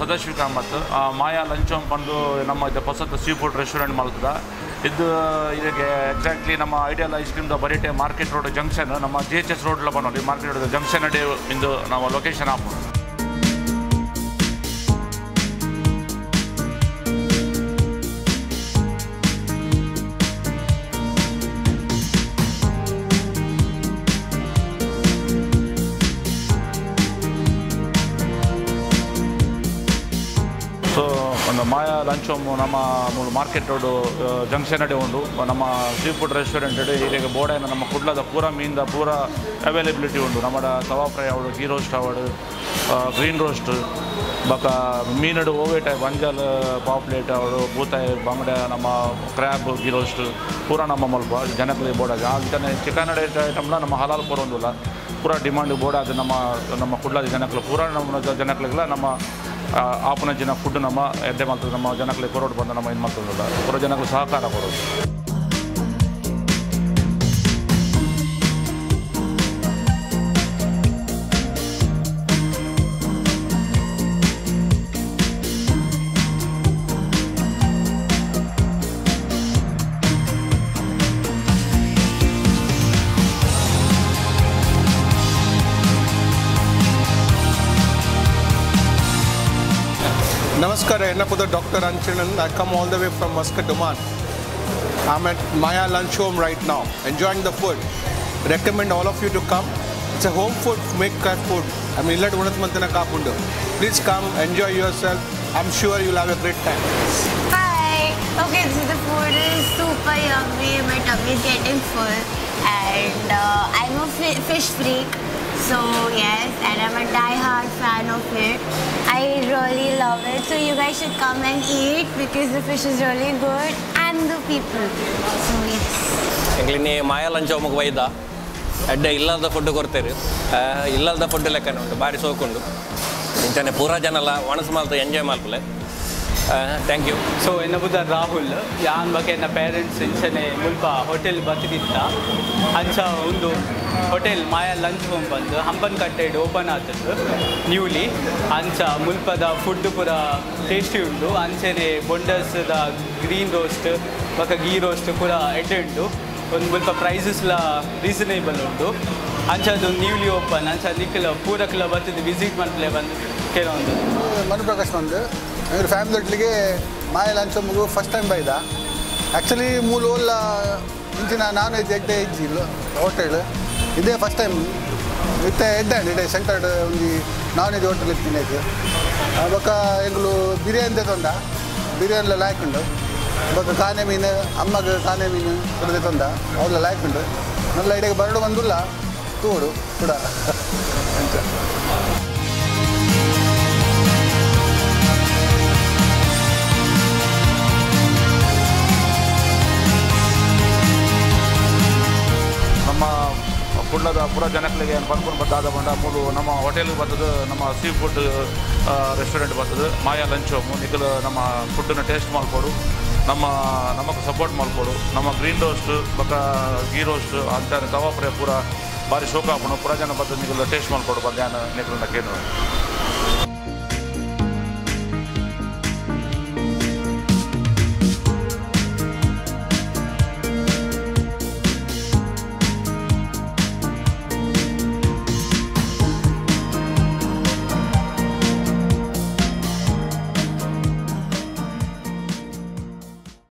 Sadashikam at Maya Lunch Home Pando Namasa the seafood restaurant Malta. It exactly Nama Ideal Ice Cream the Barite Market Road Junction, Nama JHS Road Laban, the Market Road Junction in the Nama location of Maya Lunch Home Market Road Junction seafood restaurant board and the pura mean the pura availability tawa fry ghee roast green roast baka mean pav plate crab ghee roast pura halal pura demand pura आपने जिना food नमा ऐसे मालतो नमा जना कले करोड़ बंदा नमा इन मालतो दा करोड़ जना को साकारा crore Namaskar, Dr. Anchanan. I come all the way from Muscat Oman. I'm at Maya Lunch Home right now, enjoying the food. Recommend all of you to come. It's a home food, make car food. I mean, please come, enjoy yourself. I'm sure you'll have a great time. Hi. Okay, so the food is super yummy. My tummy is getting full, and I'm a fish freak. So yes, and I'm a die-hard fan of it. I really love it. So you guys should come and eat because the fish is really good and the people. So yes. English Maya Lunch Home goida. Adda illalada food kortare. Illalada food lekana undu. Bari sokundu. Intane pura janala vanasmalta enjoy malpule. Thank you. So enna Budda Rahul. Yaan bake enna parents inchane Mulpa Hotel bathiditta. Ancha undu. Hotel Maya Lunch Home bandu Hampan Katte open aatadu newly ancha Mulpa da food pura tasty undu anchene bondas da green roast baka ghee roast pura attendu on Mulpa prices la reasonable undu ancha do newly open ancha nikla pura club aatadu visit mantle bandu kelondu Manu Prakash bandu your family lige Maya Lunch Home go first time bayda actually moolol inchina naan ejekte ejil hotel This is the first time with the center of the non-edge hotel. We have biryani, biryani like it. We have a meal, all like it. We have a bird, we have The Pura Janaklega and Parpur Batada Bandapulu, Nama Hotel Batada, Nama Seafood Restaurant Batada, Maya Lunch Home, Nicola Nama Putuna Taste Malpuru, Nama Support Malpuru, Nama Green Roast, Baka Ghee Roast, Antan Tava Pura, Barishoka, Purajana Batta Nicola Taste Malpuru, Bagana, Nicola Keno.